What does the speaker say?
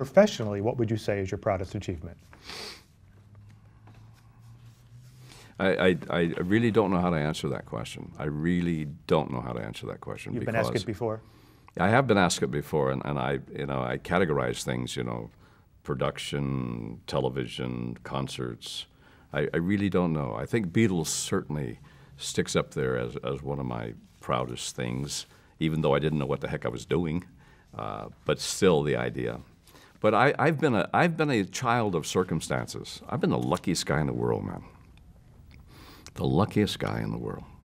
Professionally, what would you say is your proudest achievement? I really don't know how to answer that question. I really don't know how to answer that question. You've been asked it before? I have been asked it before, and I categorize things, production, television, concerts. I really don't know. I think Beatles certainly sticks up there as one of my proudest things, even though I didn't know what the heck I was doing, but still the idea. But I've been a child of circumstances. I've been the luckiest guy in the world, man. The luckiest guy in the world.